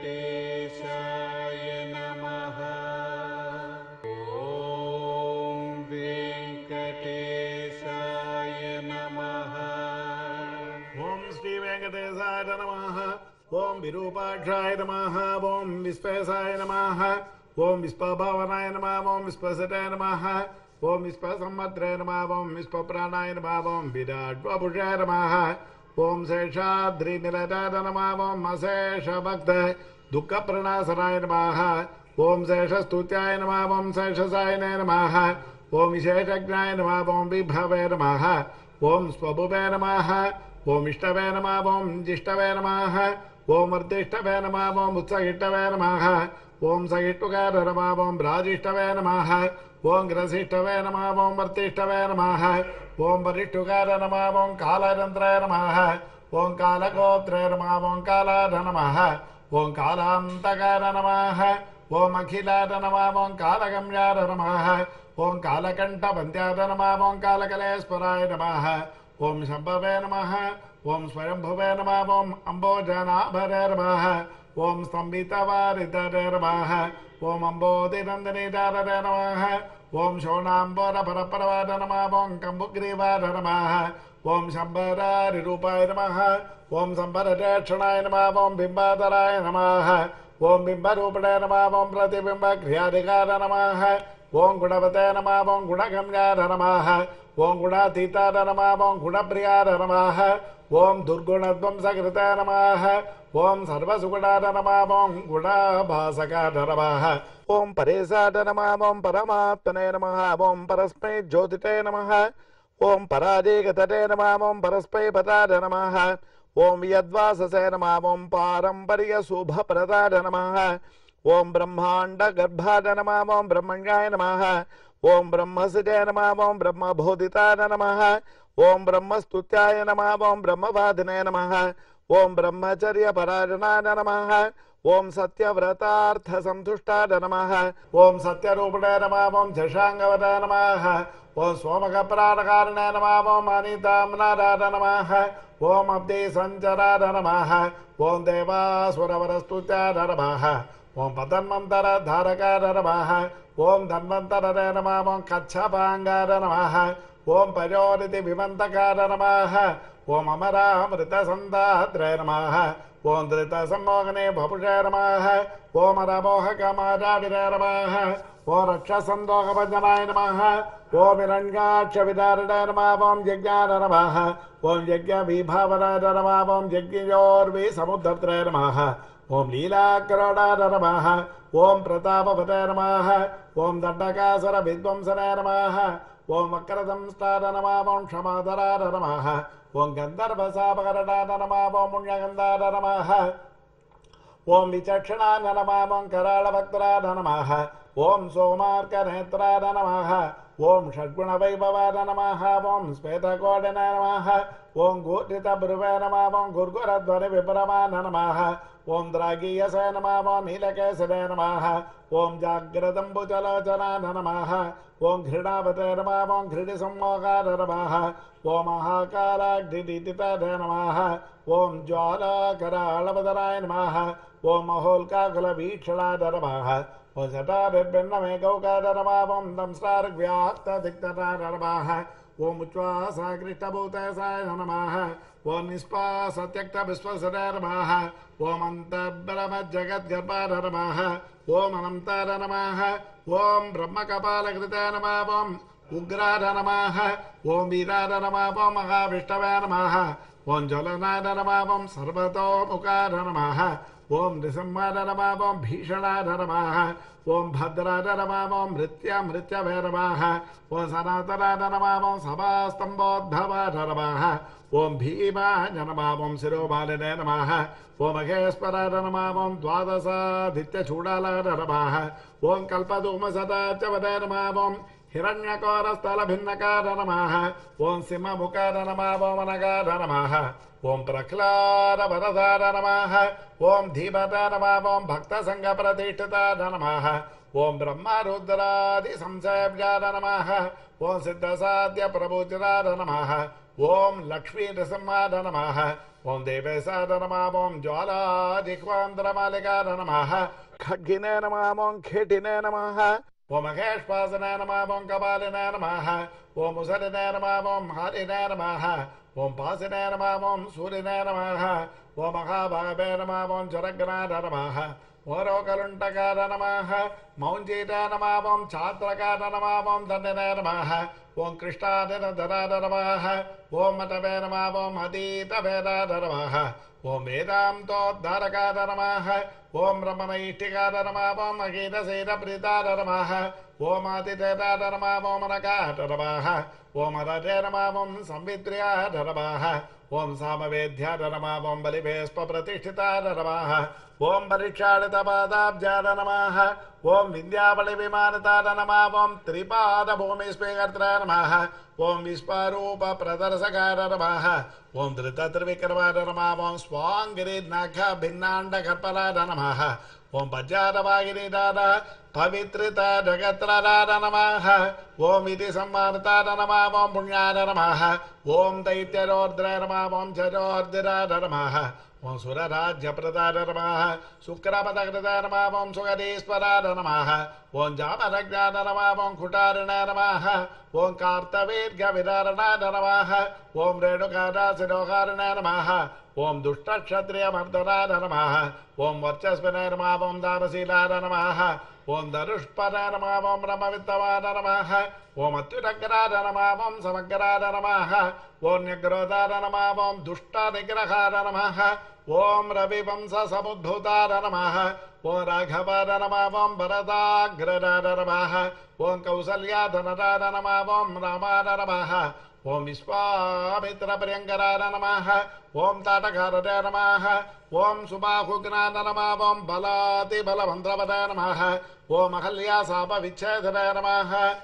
Om Virupakshaya Namaha, Om Vispesaya Namaha, Om Vispabhavanaya Namaha, Om Vispasadaya Namaha, Om Vispasammatraya Namaha, Om Vispapranaya Namaha, Om Vidadvapushaya Namaha, Om Seshadrinilataya Namaha, Om Asesha Bhaktaya Dukkapranasaraya Namaha, Om Seshastutyaya Namaha, Om Seshasayana Namaha, Om Visheshagnaya Namaha, Om Vibhavaya Namaha, Om Swabhuvaya Namaha, Om Ishtavaya Namaha, Om Jishtavaya Namaha, Om Ardishtavaya Namaha, Om Utsagitavaya Namaha, Om Sagittukara Namaha, Om Rajishtavaya Namaha, Om Grasishtavaya Namaha, Om Vartishtavaya Namaha, Om Varishttukara Namaha, Om Kalarandraya Namaha, Om Kalagotraya Namaha, Om Kaladha Namaha, Om Kalamtakara Namaha, Om Akhilada Namaha, Om Kalagamyada Namaha, Om Kalakantapantyada Namaha, Om Kalakalesparaya Namaha, Om Shambhavaya Namaha, Om Swayambhavaya Namaha, Om Ambojanabhaya Namaha, Om Stambhitavaridaya Namaha, Om Ambodinandinidaya Namaha, Om Shonambara Paraparavada Namaha, Om Kambugrivada Namaha, Om Shambararupaya Namaha, Om Sambaradachanaya Namaha, Om Bimbadharaya Namaha, Om Bimbarupaya Namaha, Om Pratibimbakriyadikara Namaha, Om Gunavataya Namaha, Om Gunagamyada Namaha, Om Gunatita Namaha, Om Gunapriya Namaha, Om Durgunadvam Sakrita Namaha, Om Sarvasuguna Namaha, Om Gunabhasaka Namaha, Om Paresa Namaha, Om Paramatmane Namaha, Om Parasmai Jyotite Namaha, Om Paradikate Namaha, Om Parasmai Patada Namaha, Om Yadvasase Namaha, Om Paramparya Subhaprada Namaha, Om Brahmanda Garbhada Namaha, Om Brahmanyaya Namaha, Om Brahmasitaya Namaha, Om Brahmabhoditaya Namaha, Om Brahmastutyaya Namaha, Om Brahmavadinaya Namaha, Om Brahmacharya Parayanaya Namaha, Om Satyavrataartha Santushtaya Namaha, Om Satyarupaya Namaha, Om Shashangavadaya Namaha, Om Swamakapranakarnaya Namaha, Om Anitamnadaya Namaha, Om Abdi Sancharaya Namaha, Om Devaswaravarastutya Namaha, Om Padanmantara Dharakaya Namaha, Om Dhanvantara Namaha, Om Kachapangara Namaha, Om Payoriti Vimantakara Namaha, Om Amara Amrita Sandhatra Namaha, Om Drita Sammogane Bhapusha Namaha, Om Arabohaka Madhavira Namaha, Om Rakshasandoha Vajanaya Namaha, Om Virangaksha Vidarada Namaha, Om Yagyana Namaha, Om Yagya Vibhavara Namaha, Om Yagyorvi Samudhatra Namaha, Om Leela Karada Namaha, Om Pratapavata Namaha, Om Dandakasara Vidvamsana Namaha, Om Vakradamstara Namaha, Om Shamadara Namaha, Om Gandharvasabhakarada Namaha, Om Munyagandara Namaha, Om Vichakshana Namaha, Om Karalavaktarada Namaha, Om Somarkanetrada Namaha, Om Shadgunavaibhavada Namaha, Om Svetakodana Namaha, Om Gurtita Bruvaya Namaha, Om Gurguradvari Vipramana Namaha, Om Dragiyasa Namaha, Om Hilakesana Namaha, Om Jagradambujalachana Namaha, Om Ghrinavata Namaha, Om Ghridisammogara Namaha, Om Mahakara Ghriditita Namaha, Om Jwalakara Alavadara Namaha, Om Maholkakula Vichala Namaha, Om Satara Benname Gaukara Namaha, Om Damsar Vyakta Diktara Namaha, Om Uchvasa Kritabhutasa Namaha, Om Nispasa Tyakta Viswasara Namaha, Om Antabhrama Jagat Garbhara Namaha, Om Anamtara Namaha, Om Brahmakapala Krita Namaha, Om Ugrada Namaha, Om Virada Namaha, Om Mahavishtavaya Namaha, Om Jalanada Namaha, Om Sarvato Mukara Namaha, Om Nisamhara Namaha, Om Bhishanada Namaha, Om Bhadrada Namaha, Om Mrityamrityavaya Namaha, Om Sanatarada Namaha, Om Sabastambodhavada Namaha, Om Bhimaya Namaha, Om Sirobalina Namaha, Om Akeshparada Namaha, Om Dvadasa Dityachudalada Namaha, Om Kalpadhumasatachavada Namaha, Om Hiranyakarasthalabhinnakara Namaha, Om Simhamukara Namaha, Om Anakara Namaha, Om Praklara Varadara Namaha, Om Dhivata Namaha, Om Bhakta Sangha Pratitata Namaha, Om Brahma Rudradi Samsayabhyara Namaha, Om Siddhasadhya Prabhujara Namaha, Om Lakshmi Nrisimhara Namaha, Om Devasada Namah, Om Jala Dikwandra Maligada Namaha, Khagina Namah, Om Khetina Namaha, Om Akashpasana Namah, Om Kabalina Namaha, Om Usadina Namah, Om Harina Namaha, Om Pasina Namah, Om Surina Namaha, Om Akhabhave Namah, Om Jaragnada Namaha, Orokaluntakara Namaha, Maunjita Namah, Om Chatrakara Namah, Om Dandana Namaha, Om Krishna Dhanadara Namaha, Om Matavera Namaha, Om Hadita Veda Namaha, Om Vedamto Dharakara Namaha, Om Ramanaitikara Namaha, Om Agita Seda Pritara Namaha, Om Atiteta Namaha, Om Rakata Namaha, Om Adate Namaha, Om Samvitriya Namaha, Om Samavedya Namaha, Om Balivespa Pratishthita Namaha, Om Parichadita Padabja Namaha, Om Vindhyavali Vimanata Namaha, Om Tripada Bhumispegartra Namaha, Om Visparupa Pradarsakara Namaha, Om Dhritatrivikarvada Namaha, Om Swangiri Nakha Bhinnanda Karpalada Namaha, Om Pajjada Vagiridada Pavitrita Jagatrada Namaha, Om Iti Sammartada Namaha, Om Punyada Namaha, Om Daityarordra Namaha, Om Chajordhirada Namaha, Om Surarajya Pradara Namaha, Sukrapadagrata Namaha, Om Sugadisparada Namaha, Om Jamaragdana Namaha, Om Kutarana Namaha, Om Kartavirga Vidarana Namaha, Om Redukada Sidokarana Namaha, Om Dushta Kshatriya Mardana Namaha, Om Varchaspana Namaha, Om Dharasila Namaha, Om Darushpana Namaha, Om Brahmavittavana Namaha, Om Atyudagrada Namaha, Om Samagrada Namaha, Om Nyagrodara Namaha, Om Dushta Nigrahara Namaha, Om Ravivamsa Samudhutara Namaha, Om Raghavara Namaha, Om Bharatagrada Namaha, Om Kausalyadhanara Namaha, Om Ramana Namaha, Om Vishwamitra Priyankarada Namaha, Om Tatakarada Namaha, Om Subhahugnada Namaha, Om Balati Balavandravada Namaha, Om Ahalya Sapa Vichedada Namaha,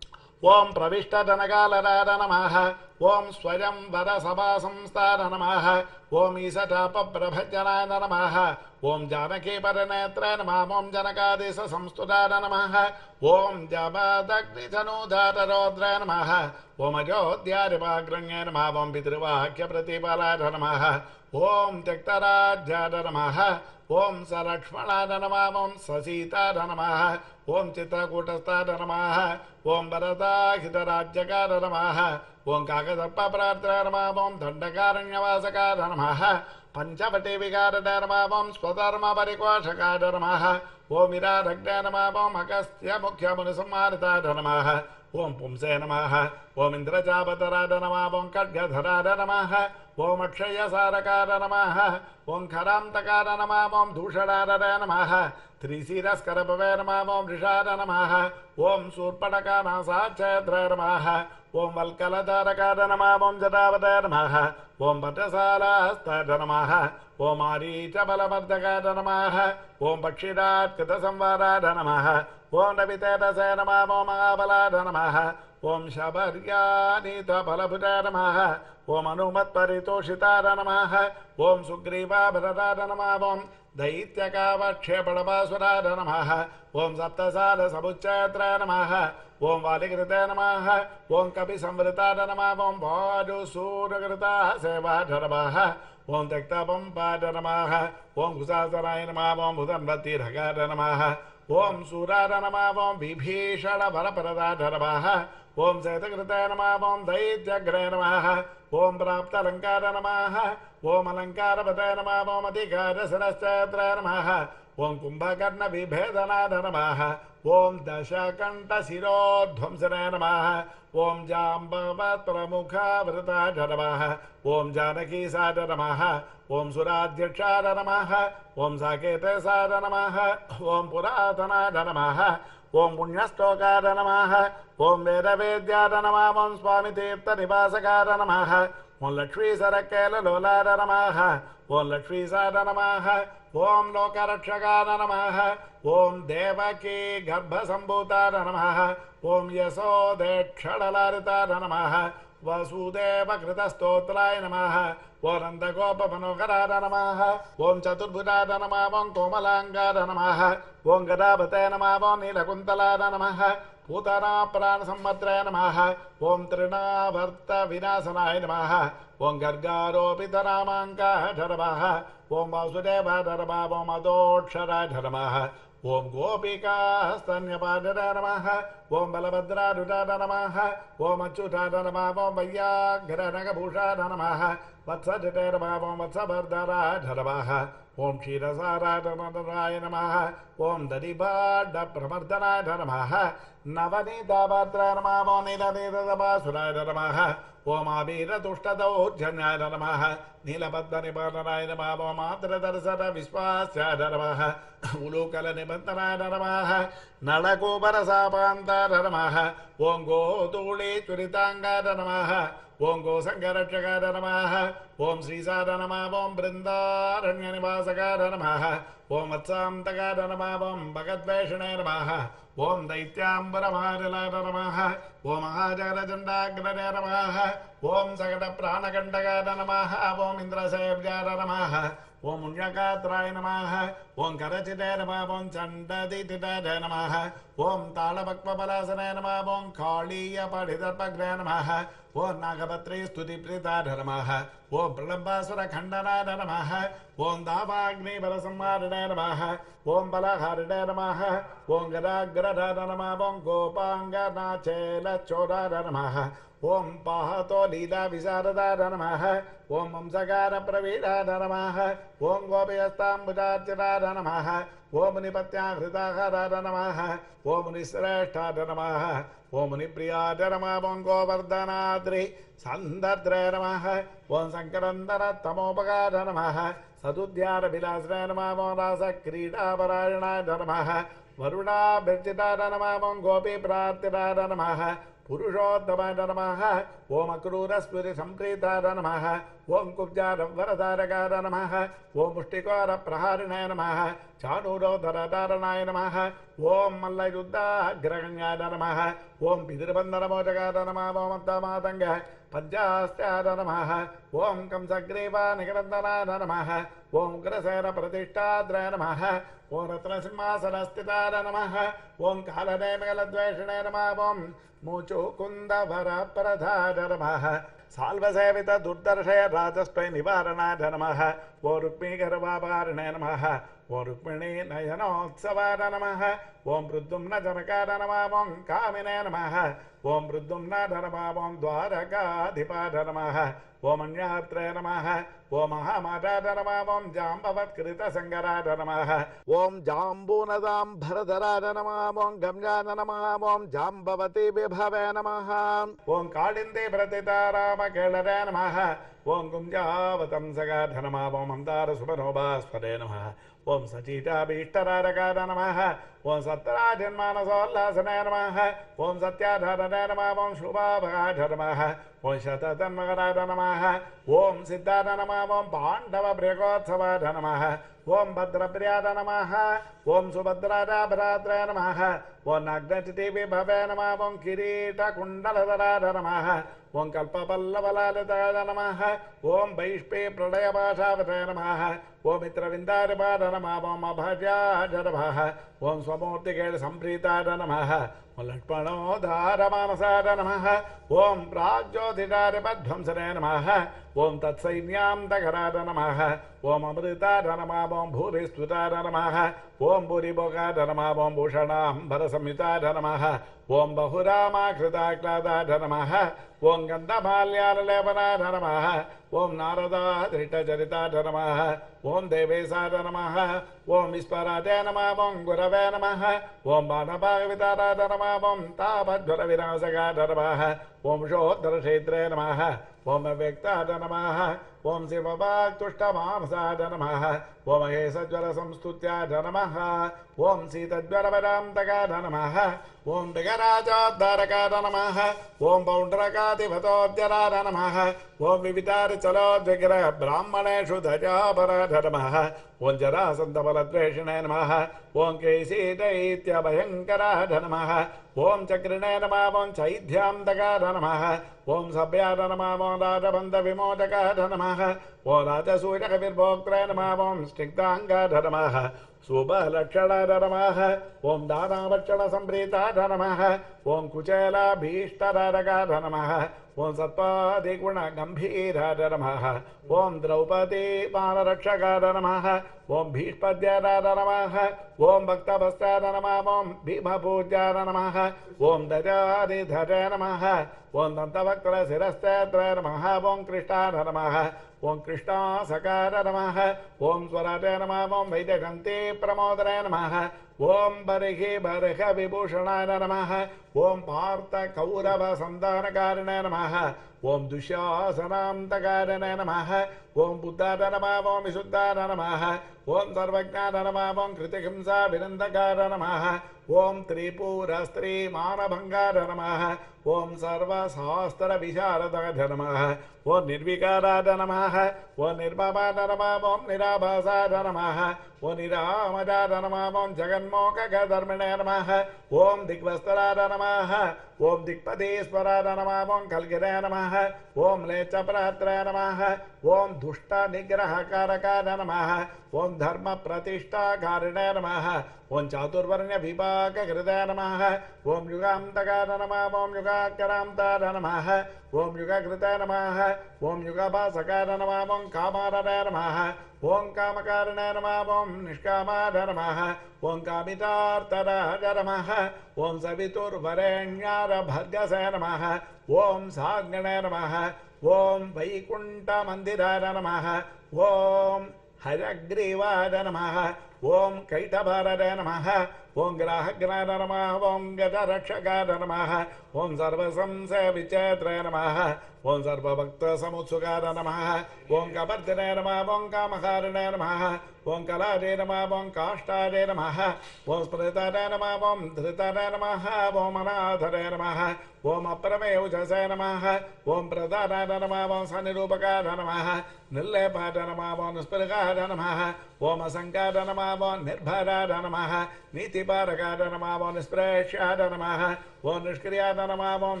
Om Pravishtadanagalarada Namaha, Om Swayamvara Sabha Samstada Namaha, Om Isatapa Prabhajanada Namaha, Om Janaki Paranetra Namaha, Om Janakadisa Samstudada Namaha, Om Javadagni Janudada Rodra Namaha, Om Ajodhya Rivagranya Namaha, Om Vidrivakya Pratipalada Namaha, Om Jaktarajada Namaha, Om Sarakshmanada Namaha, Om Sasitada Namaha, Om Chitrakutastada Namaha, Om Bharatakhitarajyakada Namaha, Om Kakatarpa Pratra Namaha, Om Dandakaranyavasakada Namaha, Panchavati Vikarada Namaha, Om Swadharma Parikwashakada Namaha, Om Viradagda Namaha, Om Akastya Mukhya Munisamaritada Namaha, Om Pumse Namaha, Om Indrajapatarada Namaha, Om Kadgadharada Namaha, Om Akshaya Sarakada Namaha, Om Karamtakada Namaha, Om Dusharada Namaha, Trisidaskarapavar Namaha, Om Rishada Namaha, Om Surpadakana Sachatra Namaha, Om Valkalatarakada Namaha, Om Jatavada Namaha, Om Patasala Astada Namaha, Om Arita Balabardakada Namaha, Om Pakshidat Katasamvarada Namaha, Om Naviteta Senamaha, Om Avalada Namaha, Om Shabaryanita Palabhuta Namaha, Om Anumatparitoshitara Namaha, Om Sugriva Bharata Namaha, Om Daityakavakshepadabaswarada Namaha, Om Saptasada Sabuchatra Namaha, Om Valikrita Namaha, Om Kapisamvritada Namaha, Om Vadusudakrita Sevada Namaha, Om Tektapampada Namaha, Om Kusasaraya Namaha, Om Budanvatirhakada Namaha, Om Surada Namaha, Om Vibhishana Varaparada Namaha, Om Setakrita Namaha, Om Daityagra Namaha, Om Prapta Lankara Namaha, Om Alankara Pata Namaha, Om Adhikara Sarasthatra Namaha, Om Kumbhakarna Vibhedanada Namaha, Om Dashakanta Sirodhvamsana Namaha, Om Jambavatra Mukha Vrata Namaha, Om Janaki Sada Namaha, Om Suradhyakshada Namaha, Om Saketa Sada Namaha, Om Puratanada Namaha, Om Punyastokada Namaha, Om Vedavedyada Namaha, Om Swamitirtha Nivasakada Namaha, Om Lakshmi Sarakela Lolada Namaha, Om Lakshmi Sada Namaha, Om Lokarakshakada Namaha, Om Devaki Garbhasambutada Namaha, Om Yasode Chadalaritara Namaha, Vasudeva Kritastotraya Namaha, Om Andagopa Manokarada Namaha, Om Chaturbhudada Namaha, Om Komalangada Namaha, Om Gadabhate Namaha, Om Nilakuntalada Namaha, Putana Samatra Namaha, Om Trina Varta Vinasanai Namaha, Om Gargaro Pitaramanka Dharamaha, Om Vasudeva Dharma, Om Adotshara Dharamaha, Om Gopika Stanyabada Dharamaha, Om Balabhadra Duda Dharamaha, Om Achuta Dharamaha, Om Vyagra Nagabhusha Dharamaha, Vatsatita Dharamaha, Om Vatsabardara Dharamaha, Om Shirasara Dharmadharaya Namaha, Om Dadibada Pramardana Dharamaha, Navanita Bhatra Namaha, Om Nilanita Dabasura Dharamaha, Om Abhira Dushtadau Janya Dharamaha, Nilabhadda Nibhadanaya Namaha, Om Adra Darsara Vishwasya Dharamaha, Ulukala Nibhadanaya Dharamaha, Nalakubara Sapanta Dharamaha, Om Goduli Churitanga Dharamaha, Om Gosangarachaka Dharamaha, Om Srisada Namaha, Om Brindaranyanivasaga Dharamaha, Om Vatsamtaka Dharamaha, Om Bhagatveshana Dharamaha, Om Daityambara Maharila Dharamaha, Om Mahajara Jandagra Dharamaha, Om Sagata Pranakandaka Dharamaha, Om Indrasevya Dharamaha, Om Munyakatraya Namaha, Om Karachita Namaha, Om Chandatitita Namaha, Om Talabhakvapalasana Namaha, Om Kaliya Padhitarpagra Namaha, Om Nagapatri Studiprita Dharamaha, Om Pralambasura Khandana Dharamaha, Om Davagni Balasammarana Namaha, Om Balaharana Namaha, Om Gadagrada Dharamaha, Om Gopanga Nachela Choda Dharamaha, Om Pahato Lila Visarada Dharamaha, Om Mamsagara Pravida Dharamaha, Om Gopiyastam Budarjana Dharamaha, Om Nipatya Hridahara Dharamaha, Om Nisreshta Dharamaha, Om Nipriya Dharamaha, Om Govardhanadri Sandardre Dharamaha, Om Sankarandara Tamopaga Dharamaha, Sadudyara Vilasra Dharamaha, Om Rasa Krida Varajana Dharamaha, Varuna Birchita Dharamaha, Om Gopi Prartita Dharamaha, Purushottama Dharamaha, Om Akrura Spuri Samkrita Dharamaha, Om Kubjara Varadharaka Dharamaha, Om Mushtikara Praharina Dharamaha, Chanuro Dharadharana Dharamaha, Om Mallayuddha Grahanya Dharamaha, Om Pidirabandhara Mojaka Dharamaha, Om Adhamatanga Panjasya Dharamaha, Om Kamsagriva Nikarandana Dharamaha, Om Grasera Pratishthadra Dharamaha, Om Ratrasimhasanasthita Dharamaha, Om Kaladevgaladveshana Dharamaha, Om Muchukunda Varapradha Dharamaha, Salvasevita Durdarshaya Rajaspai Nivarana Dharamaha, Om Rukmi Garvavarana Dharamaha, Om Rukmini Nayanotsava Dharamaha, Om Prudumna Janaka Dharamaha, Om Kamina Dharamaha, Om Prudumna Dharamaha, Om Dwaraka Dhipa Dharamaha, Om Anyatra Dharamaha, Om Mahamata Dharamaha, Om Jambavakrita Sangara Dharamaha, Om Jambunadam Bharadara Dharamaha, Om Gamjana Dharamaha, Om Jambavati Vibhava Dharamaha, Om Kalindi Pratita Ramakela Dharamaha, Om Gumjavatam Saga Dharamaha, Om Amdara Supanobaswade Dharamaha, Om Sajita Bishtararaka Dharamaha, Om Satrajan Manasallasana Dharamaha, Om Satyadhara Dharamaha, Om Shubhavaga Dharamaha, Om Shatatanmagara Dharamaha, Om Siddhara Dharamaha, Om Pandava Brekotsava Dharamaha, Om Bhadrapriya Dharamaha, Om Subhadra Bharatra Dharamaha, Om Nagnatiti Vibhava Dharamaha, Om Kirita Kundaladara Dharamaha, Om Kalpapallavalada Dharamaha, Om Vaishpe Pradayabhashavata Dharamaha, Om Mitravindaribha Dharamaha, Om Abhajya Dharamaha, Om Swamurtikela Samprita Dharamaha, Om Lakshmano Dharamanasa Dharamaha, Om Prajyodhidaribhadvamsana Dharamaha, Om Tatsainyam Dagara Dharamaha, Om Amrita Dharamaha, Om Bhuristuta Dharamaha, Om Bhuriboga Dharamaha, Om Bhushanam Bharasamyuta Dharamaha, Om Bahurama Kritaklada Dharamaha, Om Gandhamalya Levana Dharamaha, Om Narada Dhrita Charita Dharamaha, Om Devesa Dharamaha, Om Isparade Namaha, Om Gurave Namaha, Om Bhanabhagavitara Dharamaha, Om Tabhadvara Vinasaka Dharamaha, Om Shodhara Shetre Namaha, Om Avekta Dharamaha, Om Sivabhaktushtamamsa Dharamaha, Om Ahesajvara Samstutya Dharamaha, Om Sitadvara Vadamtaka Dharamaha, Om Vigaraja Dharaka Dharamaha, Om Boundrakati Vatodhyara Dharamaha, Om Vivitari Chalodvigra Brahmaneshu Dhajabara Dharamaha, Om Jarasandavaladveshana Namaha, Om Kesitaitya Bhayankara Dharamaha, Om Chakrine Namaha, Om Chaidhyam Daka Dharamaha, Om Sabhya Dharamaha, Om Rajabandha Vimodaka Dharamaha, Om Rajasuya Kavirbhoktra Namaha, Om Shnigdanga Dharamaha, Subhalakshana Namaha, Om Dhanavakshana Sambrita Namaha, Om Kuchela Bhishtararaka Namaha, Om Sattva Diguna Gambhira Namaha, Om Draupadi Vanarakshaka Namaha, Om Bhishpadya Namaha, Om Bhaktavastra Namaha, Om Bhima Pujya Namaha, Om Dajari Dhaja Namaha, Om Dantavakra Sirastatra Namaha, Om Krishna Namaha, Om Krishna Sakara Namaha, Om Swarata Namaha, Om Vaidakanti Pramodara Namaha, Om Barihi Bariha Vibhushanaya Namaha, Om Partha Kaurava Sandhanakarana Namaha, Om Dushasanam Takarana Namaha, Om Buddha Namaha, Om Visuddhana Namaha, Om Sarvajnana Namaha, Om Kritikimsa Vinandakara Namaha, Om Tripura Stri Manabhangara Namaha, Om Sarva Sahastra Visharadaya Namaha, Om Nirvikarada Namaha, Om Nirbhavada Namaha, Om Nirabhasada Namaha, Om Niramadada Namaha, Om Jaganmokhaka Dharmana Namaha, Om Digvastarada Namaha, Om Digpadeshwarada Namaha, Om Kalgiraya Namaha, Om Lechapratraya Namaha, Om Dushta Nigrahakaraka Namaha, Om Dharma Pratishta Karana Namaha, Om Chaturvarnya Vibhaka Krita Namaha, Om Yugamtaka Namaha, Om Yugakaramta Namaha, Om Yugakrita Namaha, Om Yugabhasaka Namaha, Om Kamarana Namaha, Om Kamakarana Namaha, Om Nishkamada Namaha, Om Kamitartara Namaha, Om Saviturvarenyara Bhagyasa Namaha, Om Sagnana Namaha, Om Vaikuntha Mandira Namaha, Om Haragrivada Namaha, Om Kaitavara Namaha, Om Grahagrana Namaha, Om Gajarakshagada Namaha, Om Sarvasamsa Vichatra Namaha, Om Sarvabhakta Samutsugada Namaha, Om Kabardhana Namaha, Om Kamaharana Namaha, Om Kalade Namaha, Om Kashtade Namaha, Om Spritade Namaha, Om Dhritade Namaha, Om Anathade Namaha, Om Aprameyujase Namaha, Om Pradhanada Namaha, Om Sanirupakada Namaha, Nilepada Namaha, Om Spirigada Namaha, Om Asankada Namaha, Om Nirbharada Namaha, Niti Paragada Namaha, Om Nispreshada Namaha, Om Nishkriyada Namaha, Om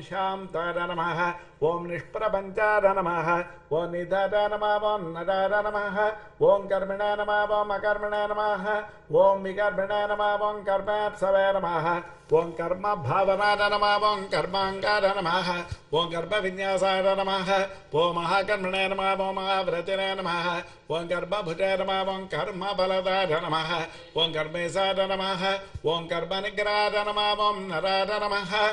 Shamtada Namaha, Om Nishprapanchada Namaha, Om Nidhada Namaha, Om Nadada Namaha, Om Karmana Namaha, Om Akarmana Namaha, Om Vikarmana Namaha, Om Karmapsava Namaha, Om Karma Bhavanada Namaha, Om Karmangada Namaha, Om Karma Vinyasada Namaha, Om Mahakarmana Namaha, Om Mahavratina Namaha, Om Karma Bhuta Namaha, Om Karma Baladada Namaha, Om Karmesada Namaha, Om Karma Nigrada Namaha, Om Narada Namaha,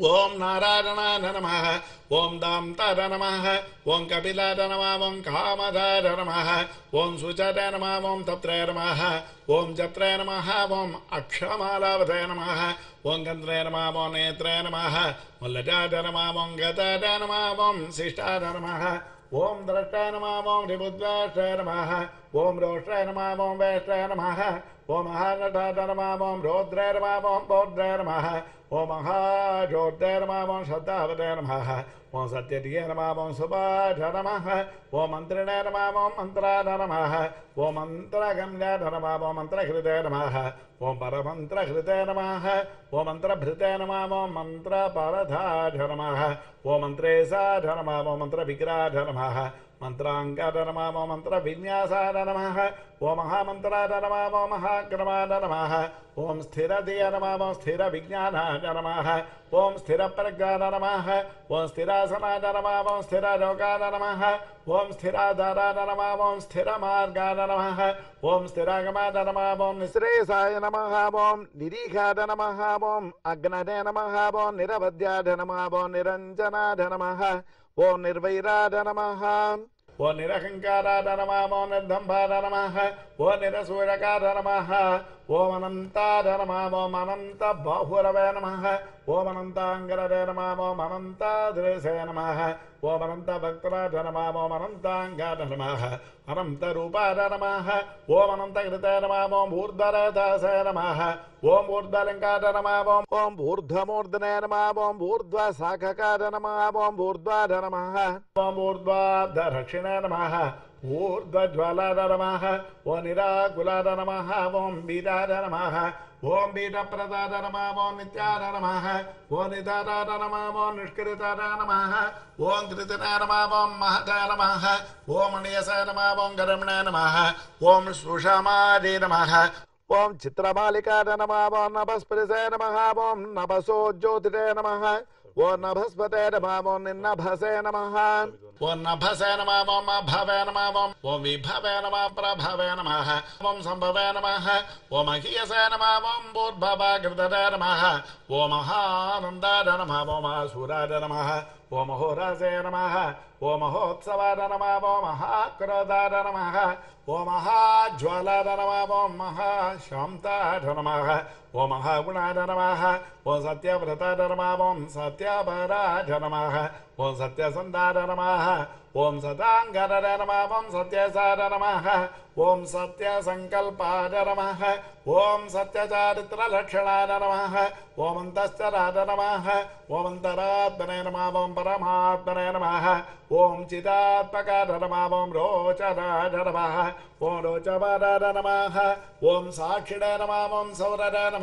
Om Narada Namaha, Om Damtada Namaha, Om Kapilada Namaha, Om Kamadada Namaha, Om Sujata Namaha, Om Taptra Namaha, Om Jatra Namaha, Om Akshamalabhata Namaha, Om Gandra Namaha, Om Netra Namaha, Om Ladada Namaha, Om Gatada Namaha, Om Sishtada Namaha, Om Drashta Namaha, Om Ribhudrashta Namaha, Om Roshta Namaha, Om Veshta Namaha, Om Mahanata Namaha, Om Rodra Namaha, Om Bodra Namaha, Om Mahajodra Namaha, Om Shaddhavata Namaha, Om Satyadiya Namaha, Om Subhadha Namaha, Om Mantrana Namaha, Om Mantrada Namaha, Om Mantragamya Namaha, Om Mantrakrita Namaha, Om Paramantrakrita Namaha, Om Mantrabhrita Namaha, Om Mantraparadha Namaha, Om Mantresa Namaha, Om Mantravigrada Namaha, Mantrangada Namaha, Om Mantravinyasada Namaha, Om Mahamantrada Namaha, Om Mahakramada Namaha, Om Sthiradiya Namaha, Om Sthiravignana Namaha, Om Sthirapragada Namaha, Om Sthirasamada Namaha, Om Sthirayogada Namaha, Om Sthiradara Namaha, Om Sthiramargada Namaha, Om Sthiragamada Namaha, Om Nisresaya Namaha, Om Nirikada Namaha, Om Agnade Namaha, Om Niravadyada Namaha, Om Niranjanada Namaha, Om Nirvairada Namaha, Om Nirahankarada Namaha, Om Nirdhambada Namaha, Om Nirasurakada Namaha, Om Anantada Namaha, Om Ananta Bahurava Namaha, Om Anantangarada Namaha, Om Anantadrisa Namaha, Om Ananta Bhaktarada Namaha, Om Anantangada Namaha, Ananta Rupada Namaha, Om Anantakrita Namaha, Om Urdharadasa Namaha, Om Urdhalankada Namaha, Om Urdhamurdhana Namaha, Om Urdhvasakakada Namaha, Om Urdhvada Namaha, Om Urdhvadarshina Namaha, Urdhva Jvalada Namaha, Om Nirakulada Namaha, Om Vidada Namaha, Om Bida Pradada Namah, Om Nityada Namah, Om Nidada Namah, Om Nishkritada Namah, Om Kritada Namah, Om Mahata Namah, Om Aniyasa Namah, Om Garamana Namah, Om Sushamadi Namah, Om Chitrabalikada Namah, Om Nabasprisa Namah, Om Nabaso Jyotita Namah, Om Nabhaspate Namah, Om Ninnabhase Namah, Om Nabhase Namah, Om Abhave Namah, Om Vibhave Namah, Prabhave Namah, Om Sambhave Namah, Om Akiyase Namah, Om Bodhbhava Gridade Namah, Om Mahanandada Namah, Om Asurada Namah, Om Ahorase Namah, Om Ahotsavada Namah, Om Ahakrodada Namah, Om Ahajwalada Namah, Om Ahashamtada Namah, Om Ahagunada Namah, Om Satyavrtada Namah, Om Satyavarada Namah, Om Satyasandada Namah, Om Satangarada Namah, Om Satyasada Namah, Om Satyasankalpada Namah, Om Satyacharitra Lakshanada Namah, Om Antascharada Namah, Om Antaratmane Namah, Om Paramatmane Namah, Om Chidatpakada Namah, Om Rochadada Namah, Om Rochabadada Namah, Om Sakshida Namah, Om Saurada Namah,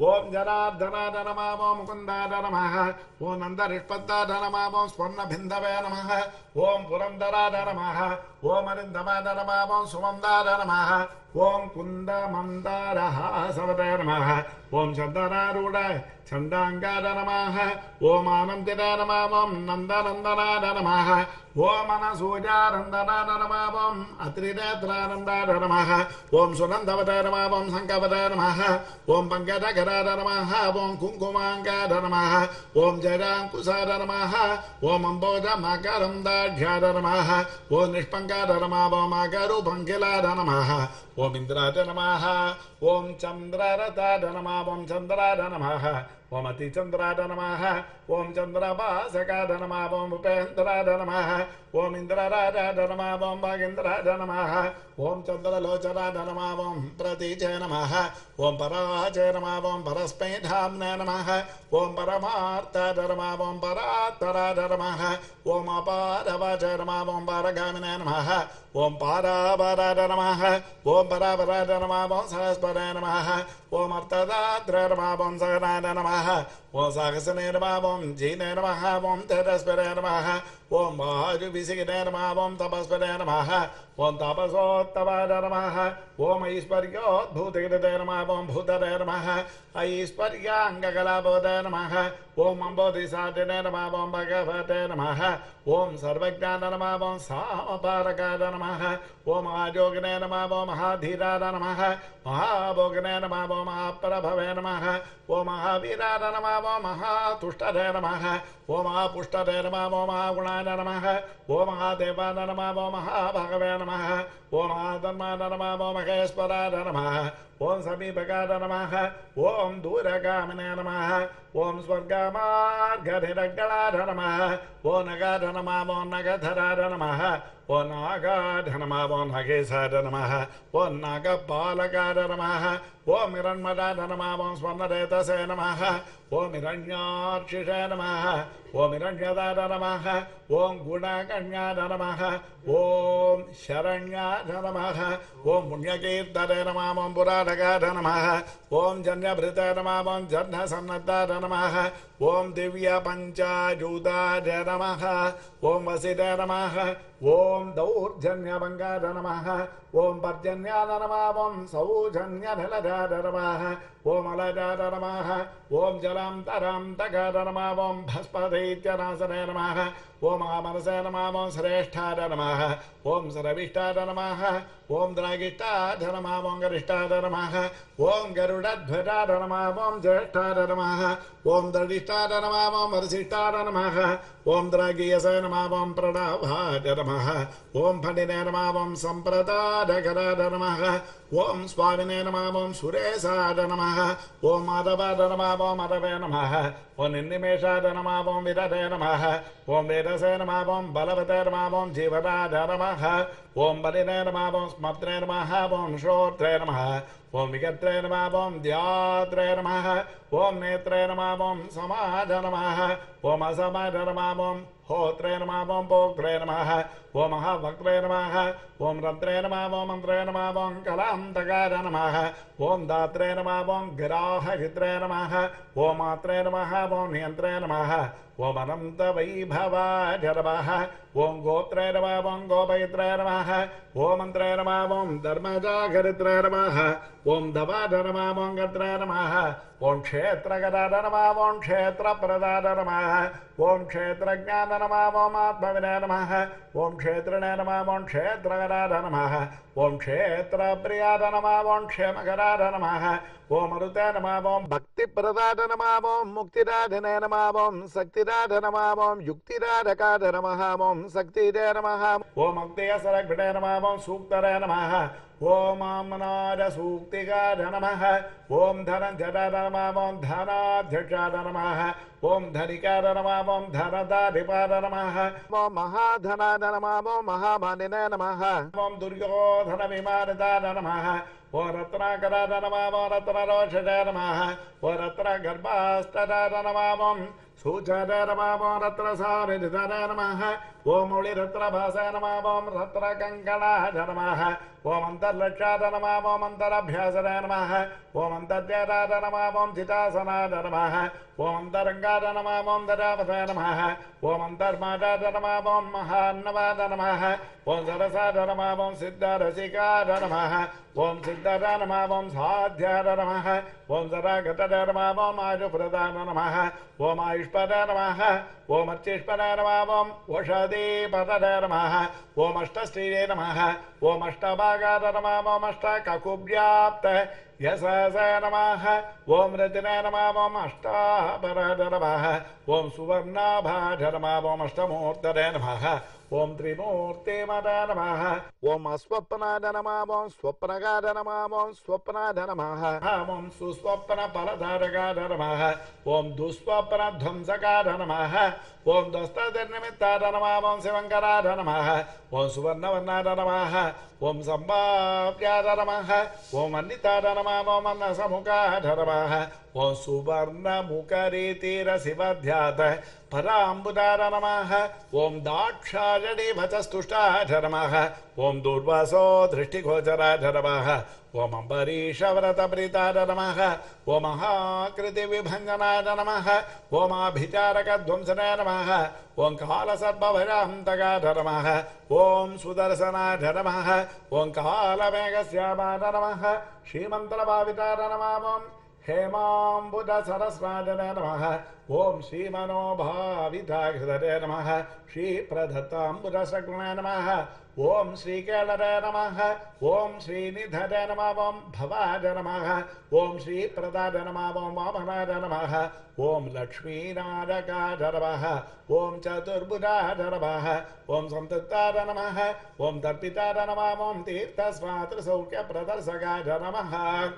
Om Janardhanada Namah, Om Mukundada Namah, Om Nandarishpadada Namah, Om Swarnabhindave Namah, Om Purandarada Namah, Om Arindavada Namah, Om Sumandada Namah, Om Kundamandara Savada Namah, Om Chandararudai Chandangada Namah, Om Anandida Namah, Om Nandanandana Namah, Om Anasujarandana Namah, Om Atridetranandana Namah, Om Sunandavada Namah, Om Sankavada Namah, Om Pankadakarada Namah, Om Kunkumangada Namah, Om Jayankusada Namah, Om Amboda Makaranda Jada Namah, Om Nishpangada Namah, Om Agaru Pankilada Namah, Om Indrada Namaha, Om Chandrarada Namaha, Om Chandrada Namaha, Om Ati Chandrada Namaha, Om Chandrabhasakada Namaha, Om Upendrada Namaha, Om Indrarada Namaha, Om Bhagendrada Namaha, Om Chandralocharada Namaha, Om Pratija Namaha, Om Paraja Namaha, Om Paraspedhamna Namaha, Om Paramartha Namaha, Om Paratarada Namaha, Om Aparavaja Namaha, Om Paragamina Namaha, Om Paravarada Namaha, Om Paravarada Namaha, Om Sahaspada Namaha, Om Artadadra Namaha, Om Saganada Namaha, Om Sahasana Namaha, Om Jina Namaha, Om Tadaspada Namaha, Om Mahajubisikada Namaha, Om Tapaspada Namaha, Om Tapasottavada Namaha, Om Aisparyot Bhutikada Namaha, Om Bhutada Namaha, Aisparyangakalabhoda Namaha, Om Ambodhisatana Namaha, Om Bhagavata Namaha, Om Sarvajnana Namaha, Om Samaparakada Namaha, Om Mahajogana Namaha, Om Mahadhirada Namaha, Mahabhogana Namaha, Om Mahaprabhave Namaha, Om Mahavirada Namaha, Om Mahatushtada Namaha, Om Mahapushtada Namaha, Om Mahagunada Namaha, Om Mahadevada Namaha, Om Mahabhagave Namaha, Om Mahadharmada Namaha, Om Mahesparada Namaha, Om Samipakada Namaha, Om Duragamina Namaha, Om Swargamargadhiraggalada Namaha, Om Nagada Namaha, Om Nagadharada Namaha, Om Nagada Namaha, Om Nagesada Namaha, Om Nagapalagada Namaha, Om Hiranmadada Namaha, Om Swarnaretase Namaha, Om Hiranyakshisha Namaha, Om Hiranyadada Namaha, Om Gunaganyada Namaha, Om Sharanyada Namaha, Om Punyakirtada Namaha, Om Puradagada Namaha, Om Janyabrita Namaha, Om Janasamnadada Namaha, Om Divya Panchajudada Namaha, Om Vasida Namaha, Om Daurjanya Bangada Namaha, Om Parjanyada Namaha, Om Saujanya Dhalada Namaha, Om Aladada Namaha, Om Jalam Taram Tagada Namaha, Om Bhaspadityanasana Namaha, Om Amarasa Namaha, Om Sreshthada Namaha, Om Sravishtada Namaha, Om Dragishtada Namaha, Om Garishtada Namaha, Om Garudadhvada Namaha, Om Jyeshtada Namaha, Om Dradishtada Namaha, Om Varsishtada Namaha, Om Dragiyasa Namaha, Om Pranavada Namaha, Om Pandina Namaha, Om Sampradada Garada Namaha, Om Swamine Namaha, Om Suresada Namaha, Om Madhavada Namaha, Om Madhavaya Namaha, Om Innimeshada Namaha, Om Vidade Namaha, Om Vedasa Namaha, Om Balavata Namaha, Om Jivadada Namaha, Om Balina Namaha, Om Smartra Namaha, Om Shotra Namaha, Om Vikatra Namaha, Om Dhyatra Namaha, Om Netra Namaha, Om Samadha Namaha, Om Asamadha Namaha, Om Hotre Namah, Om Bogre Namah, Om Mahavakre Namah, Om Radre Namah, Om Andre Namah, Om Kalamdagara Namah, Om Datre Namah, Om Girahagitre Namah, Om Atre Namah, Om Niantre Namah, Om Ananta Vaibhava Jarabah, Om Gotre Namah, Om Gopaitre Namah, Om Andre Namah, Om Dharma Jagaritre Namah, Om Davada Namah, Om Gatre Namah, Om Kshetra Gadada Namah, Om Kshetra Pradada Namah, Om Kshetra Jnana Namah, Om Atma Vinaya Namah, Om Kshetra Namah, Om Kshetra Gadada Namah, Om Kshetra Priyada Namah, Om Kshema Gadada Namah, Om Arute Namah, Om Bhakti Pradada Namah, Om Mukti Radhane Namah, Om Sakti Radha Namah, Om Yukti Radhakada Namah, Om Sakti De Namah, Om Akteya Sarakvite Namah, Om Suktare Namah, Om Amanada Suktika Dhanamaha, Om Dhananjada Dhanamah, Om Dhanadhyakya Dhanamaha, Om Dharika Dhanamah, Om Dhanadadipa Dhanamaha, Om Mahadhana Dhanamah, Om Mahamanina Namaha, Om Duryodhana Vimarita Dhanamaha, Om Ratnakara Dhanamah, Om Ratnarosha Dhanamaha, Om Ratnagarbhasta Dhanamah, Om Suchada Dhanamah, Om Ratrasabhidita Dhanamaha, Om Uliratra Bhasa Dhanamah, Om Ratrakangana Dhanamaha, Om Antarlakshada Namah, Om Antarabhyasada Namah, Om Antarjada Namah, Om Chitasana Namah, Om Antarangada Namah, Om Dadavata Namah, Om Antarmada Namah, Om Mahanavada Namah, Om Sarasada Namah, Om Siddharashikada Namah, Om Siddhara Namah, Om Sadhyada Namah, Om Saragata Namah, Om Ajupradana Namah, Om Aishpada Namah, Om Archishpada Namah, Om Vashadepada Namah, Om Ashtashride Namah, Om Ashtabhaga Namah, Om Ashtakakubhyapta Yasasa Namaha, Om Ratina Namah, Om Ashtabharada Namaha, Om Suvarnabhaja Namah, Om Ashtamurtade Namaha, Om Trimurti Mata Namaha, Om Aswapanada Namah, Om Swapanagada Namah, Om Swapanada Namaha, Om Suswapana Paladharagada Namaha, Om Duswapana Dhamsakada Namaha, Om Dastadirnimittada Namah, Om Sivankarada Namaha, Om Suvarnavarnada Namaha, Om Sambhavyada Namaha, Om Anditada Namaha, Om Annasamukha Dharamaha, Om Suvarna Mukaritira Sivadhyata Parambudara Namaha, Om Dakshajani Vachastushta Dharamaha, Om Durvaso Drishtigochara Dharamaha, Om Ambarisha Vrata Prita Dharamaha, Om Mahakriti Vibhanjana Dharamaha, Om Abhijaraka Dhumsana Namaha, Om Kala Sarpa Vajamtaka Dharamaha, Om Sudarsana Dharamaha, Om Kala Vegasyama Dharamaha, Shrimantara Bhavitara Namam, Hemam Buddha Sarasvadana Namaha, Om Shri Manobhavitaghridare Namaha, Shri Pradhatam Buddha Sakrana Namaha, Om Shri Kelare Namaha, Om Shri Nidhare Namaha, Om Bhavada Namaha, Om Shri Pradada Namaha, Om Vamanada Namaha, Om Lakshmi Naraka Dharamaha, Om Chatur Buddha Dharamaha, Om Santatada Namaha, Om Tarpitada Namaha, Om Tirtha Svatra Saukya Pradarsaka Dharamaha,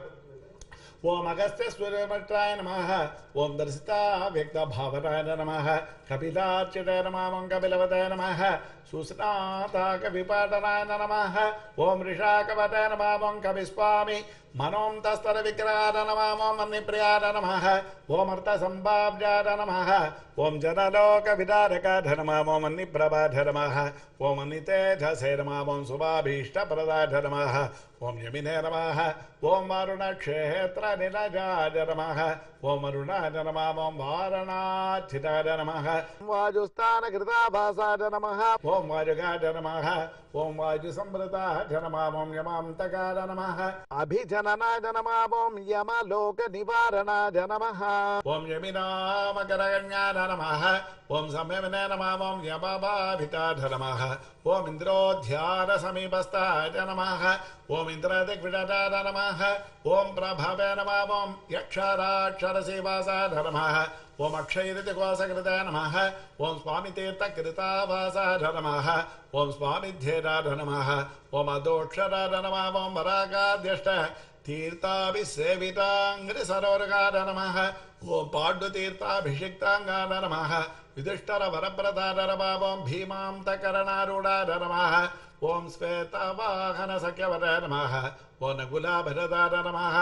Om Agastya Suramatraya Namaha, Om Darsita Vyakta Bhavaraya Namaha, Kapilachita Namaha, Om Kapilavata Namaha, Susnata Kavipadanaya Namaha, Om Rishakavata Namaha, Om Kaviswami, Manom Tastara Vikrada Namaha, Om Manipriyada Namaha, Om Artha Sambhavjada Namaha, Om Janaloka Vidaraka Dharamaha, Om Maniprabha Dharamaha, Om Aniteja Seramaha, Om Subhabhishta Prada Dharamaha, Om Yamine Namaha, Om Varuna Kshetra Nilaja Namaha, Om Aruna Namaha, Om Varana Chita Namaha, Om Vajustana Krita Bhasa Namaha, Om Vajuga Namaha, Om Vajusambrata Namaha, Om Yamantaka Namaha, Abhijanana Namaha, Om Yamaloka Nivarana Namaha, Om Yamina Makaraganya Namaha, Om Samyamina Namaha, Om Yamabhavita Namaha, Om Indrodhyara Samipasta Namaha, Om Indradikvidata Namaha, Om Prabhavena Om Yakshara Ksharasivasa Dharamaha, Om Akshayiriti Kvasakrita Namaha, Om Swami Tirtha Krita Vasa Dharamaha, Om Swami Dhyeda Dharamaha, Om Adokshara Dharamaha, Om Varaka Dhyashta Tirtha Visevita Ngrisaroraga Dharamaha, Om Paddu Tirtha Bhishiktanga Dharamaha, Vidishtara Varaprada Dharamaha, Om Bhimam Takarana Ruda Dharamaha, Om Sveta Vahana Sakyavata Namaha, ओ नगुलाभरदार नमः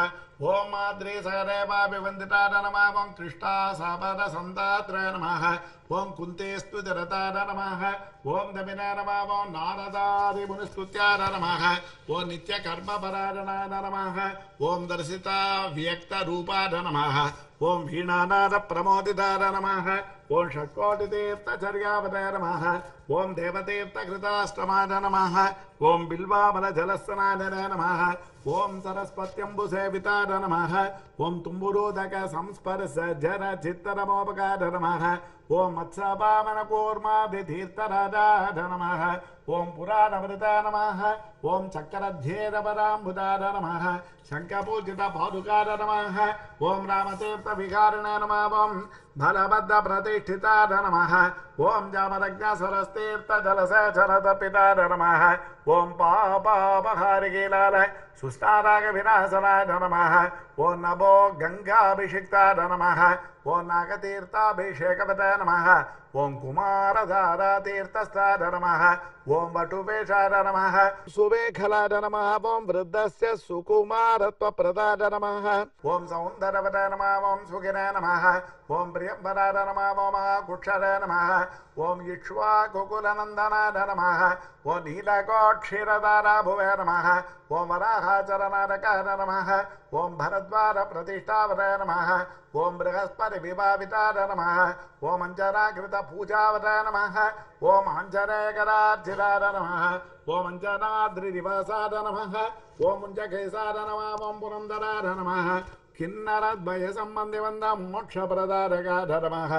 ओम माद्रेसरेवाभिवन्दितार नमः ओं कृष्टासापदसन्दात्रय नमः ओं कुन्तेस्तु जरतार नमः ओं दमिने नमः ओं नारदादिमुनिस्तुत्यार नमः ओं नित्यकर्मपरायणाय नमः ओं दर्शिता व्यक्तरूपाय नमः ओं वीणानाद प्रमोदितार नमः ओं षट्कोटितीर्थचर्यावताय नमः ओं देवतीर्थकृताष्टमाय नमः ओं बिल्वाबलजलस्नादनाय नमः ओं सरस्वत्यम्बुसेविताय नमः ओं तुम्बुरोदक संस्पर्शजरचित्तरमोपकाय नमः ओं मत्स्यपावनकूर्मादितीर्थराजाय नमः ओं पुराणवृताय नमः ओं चक्रध्येरपराम्बुजाय नमः शङ्खपूजितपादुकाय नमः ओं रामतीर्थविहारिणाय नमः ओं बलभद्रप्रतिष्ठिताय नमः ओं जामदग्नसरस्तीर्थजलसेचनतर्पिताय नमः ओं पापापहारिणीलाय सुस्तारागविनाशनाय नमः ओं नमो गङ्गाभिषिक्ताय नमः ओं नागतीर्थाभिषेकपताय नमः ओं कुमारधारातीर्थस्थाय नमः ओं वटुवेषाय नमः सुवेखलाय नमः ओं वृद्धस्य सुकुमारत्वप्रदाय नमः ओं सौन्दरवदाय नमः ओं सुखिनाय नमः ओं प्रियम्बराय नमः ओं महाकुक्षराय नमः ओं इक्ष्वाकुकुलनन्दनाय नमः ओं नीलकोक्षीरदाराय भुवे नमः ओं वराहचरनायकाय नमः ओं भरद्वारप्रतिष्ठावताय नमः ओं बृहस्पतिविभाविताय नमः ओं अञ्जनाकृतपूजावताय नमः ओं आञ्जनेयकरार्चिताय नमः ओं अञ्जनाद्रिनिवासाय नमः ओं मुञ्जकेशाय नमः ओं पुरन्दराय नमः किन्नरद्वयसम्बन्धिवन्द मोक्षप्रदायकाय नमः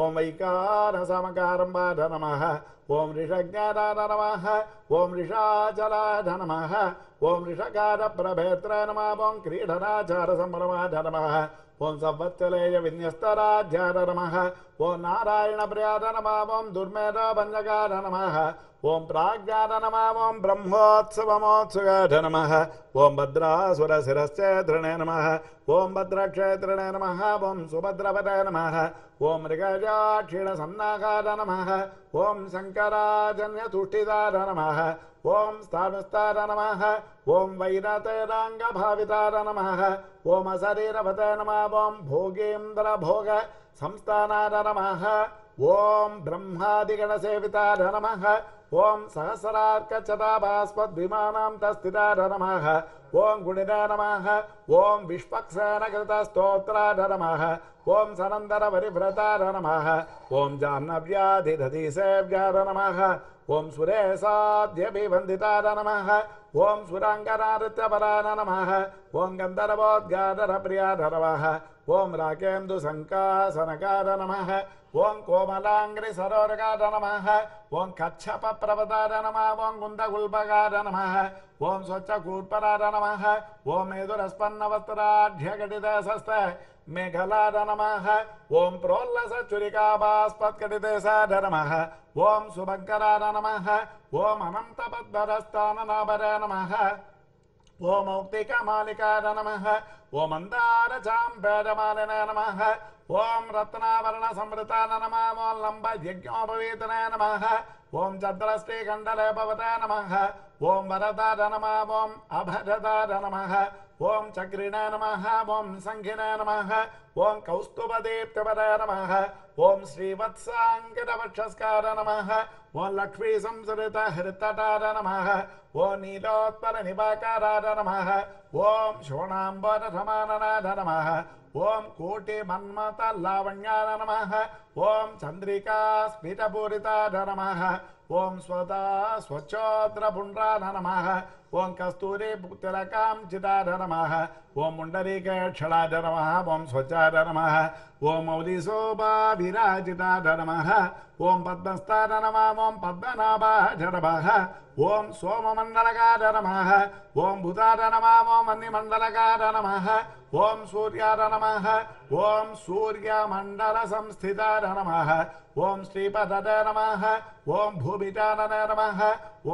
ओं वैकारसमकारम्भाय नमः ओं ऋषज्ञानाय नमः ओं ऋषाचलाय नमः ओं ऋषकारप्रभेत्राय नमः ओं क्रीडनाचारसम्भ्रमाय नमः ओं संवत्सलेय विन्यस्तराध्याय नमः ओं नारायणप्रियाय नमः ओं दुर्मेधभञ्जकाय नमः ओं प्राज्ञाय नमः ओं ब्रह्मोत्सवमोत्सुकाय नमः ओं भद्रासुरशिरश्चेत्रणे नमः ओं भद्रक्षेत्रणे नमः ओं सुभद्रपदे नमः ओं मृगजाक्षीणसन्नाकाय नमः ओं शङ्कराजन्यतुष्टिताय नमः ओं स्थाणुस्ताय नमः ओं वैरतेराङ्गभाविताय नमः ओं अशरीरपते नमः ओं भोगीन्द्रभोग संस्थानाय नमः ओं ब्रह्मादिगणसेविताय नमः ओं सहस्रार्कचटाभास्पद्विमानां तस्थिताय नमः ओं गुणिताय नमः ओं विष्पक्षेणकृतस्तोत्राय नमः ओं सनन्दरपरिव्रताय नमः ओं जाह्नव्याधिधधिसेव्याय नमः ओं सुरेशाद्यभिवन्दिताय नमः ओं सुराङ्गनानृत्यपराय नमः ओं गन्धर्वोद्गानरप्रियाय नमः ओं राकेन्दुशङ्कासनकाय नमः ओं कोमलाङ्घ्रिसरोरगाय नमः ओं कच्छपप्रपदाय नमः ओं कुन्दगुल्बगाय नमः ओं स्वच्छकूर्पराय नमः ओं मेदुरस्पन्नवस्त्राढ्यघटितशस्ते मेघलाय नमः ओं प्रोल्लसचुरिकाभास्पत्कटितसाय नमः ओं सुभङ्कराय नमः ओं अनन्तपद्मरस्थाननाभराय नमः ओं मौक्तिकमालिकाय नमः ओं मन्दारचाम्बरमालिनाय नमः ओं रत्नाभरणसंवृताय नमः ओं लम्बयज्ञोपवीतनाय नमः ओं चन्द्रश्रीकण्डलेपवताय नमः ओं वरदाय नमः ओं अभरदाय नमः ओं चक्रिणाय नमः ओं सङ्घिनाय नमः ओं कौस्तुभदीप्तपदाय नमः ओं श्रीवत्साङ्गितवक्षस्काराय नमः ओं लक्ष्मीसंसृतहृतटाय नमः ओं नीलोत्पलनिभाकाराय नमः ओं शोणाम्बरसमाननाय नमः ओं कोटिमन्मथलावण्याय नमः ओं चन्द्रिकास्फुटिताय नमः ओं स्वदा स्वच्छोद्रपुण्ड्राय नमः ओं कस्तूरीतिलकाञ्चिताय नमः ओं मुण्डरीकेक्षणाय नमः ओं स्वच्छाय नमः ओं मौलिशोभाविराजिताय नमः ओं पद्मस्थाय नमः ओं पद्मनाभाय नमः ओं सोममण्डलकाय नमः ओं भूताय नमः ओं मन्निमण्डलकाय नमः ओं सूर्याय नमः ओं सूर्यमण्डलसंस्थिताय नमः ओं श्रीपदये नमः ओं भूमिजानने नमः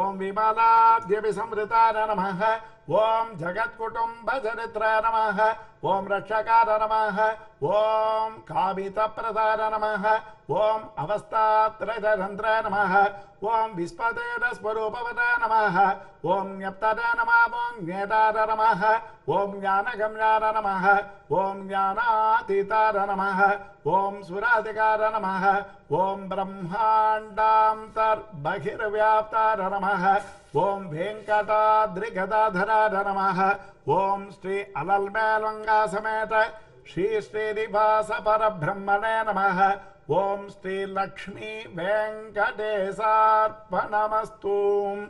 ओं विमलाद्यभिसंवृताय नमः Om Jagatkutumbhasaritra Namaha, Om Rakshakara Namaha, Om Kavita Pradhara Namaha, Om Avastatraya Dhandra Namaha, Om Vispadera Swarupavada Namaha, Om Nyaptada Namaha, Om Nyetara Namaha, Om Jnanagamyara Namaha, Om Jnanatitara Namaha, Om Suradhikara Namaha, Om Brahmandam Tar Bhagirvyaptara Namaha, Om Venkatadrikadadhara Namaha, Om Sri Alalmelanga Sameta, Shri Sri Divasa Parabrahmane Namaha, Om Sri Lakshmi Venkatesar Panamastum.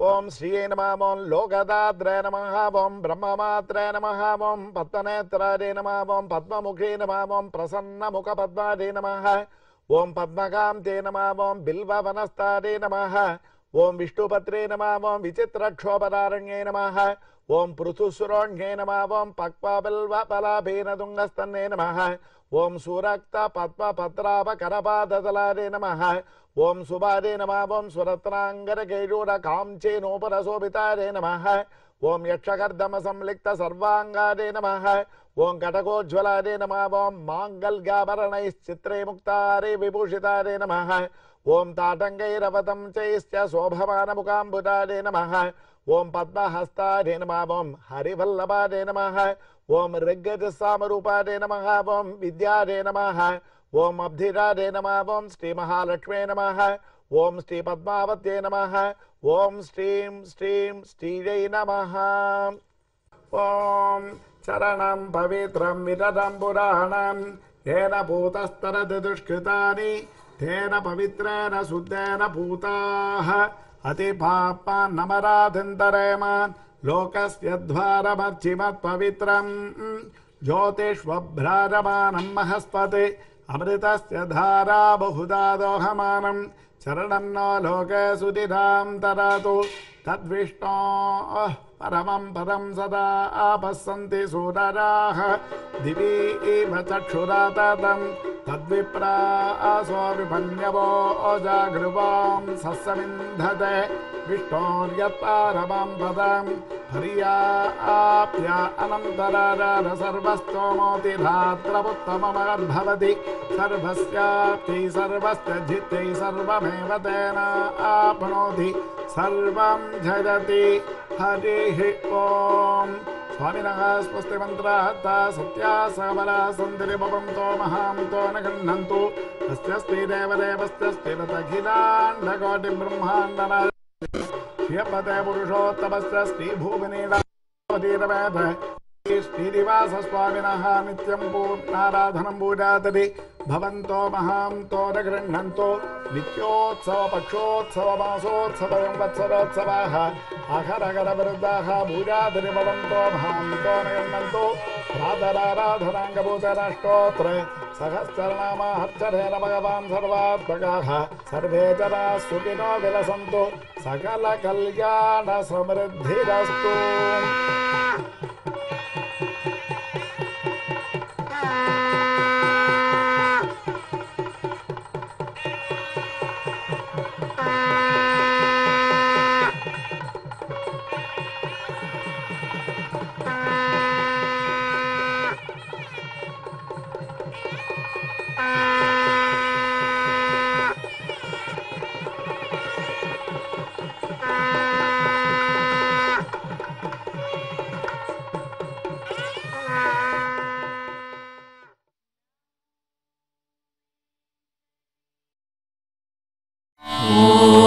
Om Sri Namah, Om Lokadadre Namaha, Om Brahmamatre Namaha, Om Patmanetra Namaha, Om Padmamukhi Namaha, Om Prasanna Mukha Padma Namaha, Om Padmakamte Namaha, Om Bilva Vanasta Namaha, Om Vishnupatre Namaha, Om Vichitrakshopararanye Namaha, Om Pruthusuranye Namaha, Om Pakpabilvapalabhenadungastanne Namaha, Om Surakta Patma Patrava Karapadadalare Namaha, Om Subhare Namaha, Om Suratrangara Kejura Kamche Noparasobitare Namaha, Om Yakshakardama Samlikta Sarvangare Namaha, Om Katakojvalare Namaha, Om Mangalgabaranais Chitre Muktare Vibhushitare Namaha, Om Tatangairavatam Chaisya Sobhavana Mukambudade Namaha, Om Padmahastade Namaha, Om Harivallabade Namaha, Om Riggaja Samarupade Namaha, Om Vidyade Namaha, Om Abdhirade Namaha, Om Sri Mahalakshmi Namaha, Om Sri Padmavate Namaha, Om Sri Namaha. Om Charanam Pavitram Viradam Puranam Yena Bhutastarad Dushkritani Tena Pavitrena Suddena Bhutaha Ati Papa Namaradhantareman Lokasyadvara Marchimat Pavitram Jyotishvabhraramanam Mahaspate Amritasyadhara Bahudadohamanam Charanam no Lokasudidham Taratu Tadvishno Paramam Param Sada Apasanti Sudaraha Divi Vachakshuratatam Tadvipra Asovipanyavo Ojagruvam Sasamindhate Vishtoryatparabam Padam Hariya Apya Anantarara Sarvastomoti Dhatrabuttamamagabhavati Sarvasyapti Sarvasya Jitti Sarvamevatena Apnoti Sarvam Jayati Harihi Om. Swaminaha Swasti Mantrata Satya Savala Sandiri Bhavanto Mahamto Nagannantu Astyasti Devadevastasthi Vatakhinanda Koti Brahmandana Shyapate Purushottavastasthi Bhuvinila Vatirvete Shri Divasa Swaminaha Nityam Purnaradhanam Bhujatati Bhavanto Mahamto Nagannantu Nityotsava Pakshotsava Masotsava Vatsavotsavaha Akharagara Vrudaha Bhujadri Bhavanto Bhavanto Nagananto Radharadharanga Bhutarashtotre Sahasranama Harcharena Bhagavan Sarvatmakaha Sarve Jana Sukhino Vilasanto Sakala Kalyana Samriddhirastu. Oh.